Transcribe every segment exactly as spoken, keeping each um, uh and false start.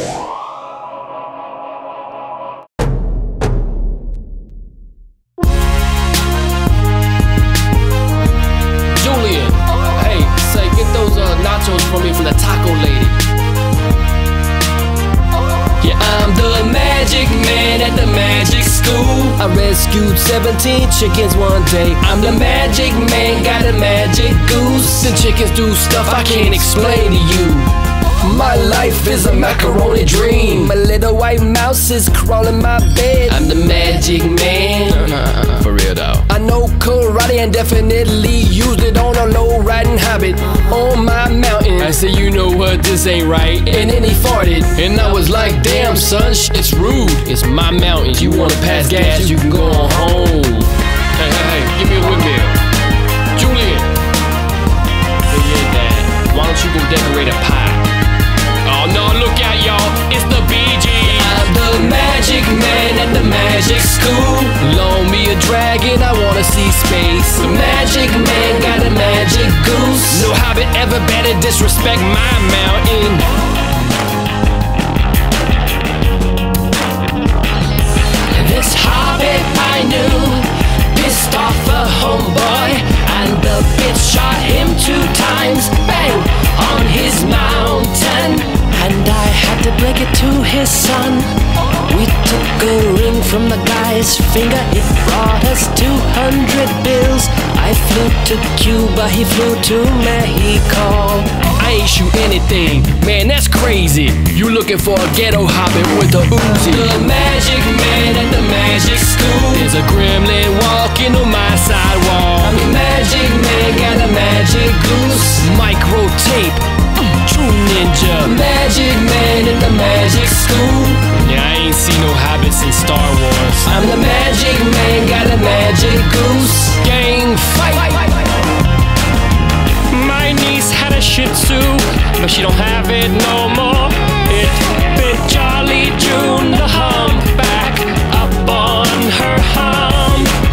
Julian, hey, say get those uh, nachos for me from the taco lady. Yeah, I'm the magic man at the magic school. I rescued seventeen chickens one day. I'm the magic man, got a magic goose. And chickens do stuff I can't explain to you. My life is a macaroni dream. My little white mouse is crawling my bed. I'm the magic man. Nah, nah, nah, for real though. I know karate and definitely used it on a low riding hobbit on my mountain. I said, you know what, this ain't right. And then he farted. And I was like, damn son, sh it's rude. It's my mountain. You wanna pass gas, you can go on home. Hey, hey, hey, give me a windmill, Julian. Hey, yeah, Dad, why don't you go decorate a pie? No, look out, y'all, it's the B G. I'm the magic man at the magic school. Loan me a dragon, I wanna see space. The magic man got a magic goose. No hobbit ever better disrespect my mountain. This hobbit I knew pissed off a homeboy, and the bitch shot him two times, bang, on his mountain. And I had to break it to his son. We took a ring from the guy's finger. It brought us two hundred bills. I flew to Cuba, he flew to Mexico. I ain't shoot anything, man, that's crazy. You looking for a ghetto hobbit with a Uzi. The magic man at the magic school. There's a gremlin walking on my sidewalk. I'm the magic man, got a magic goose. Micro tape. True ninja, magic man at the magic school. Yeah, I ain't seen no hobbits in Star Wars. I'm the magic man, got a magic goose. Gang fight. My niece had a shih tzu, but she don't have it no more. It bit Jolly June the humpback up on her hump.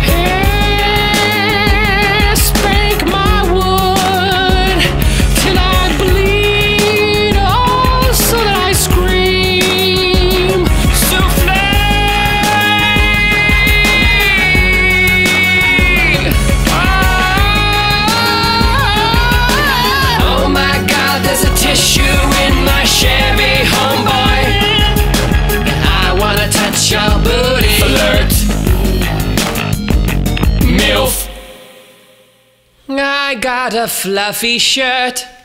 Here, spank my wood till I bleed. I got a fluffy shirt.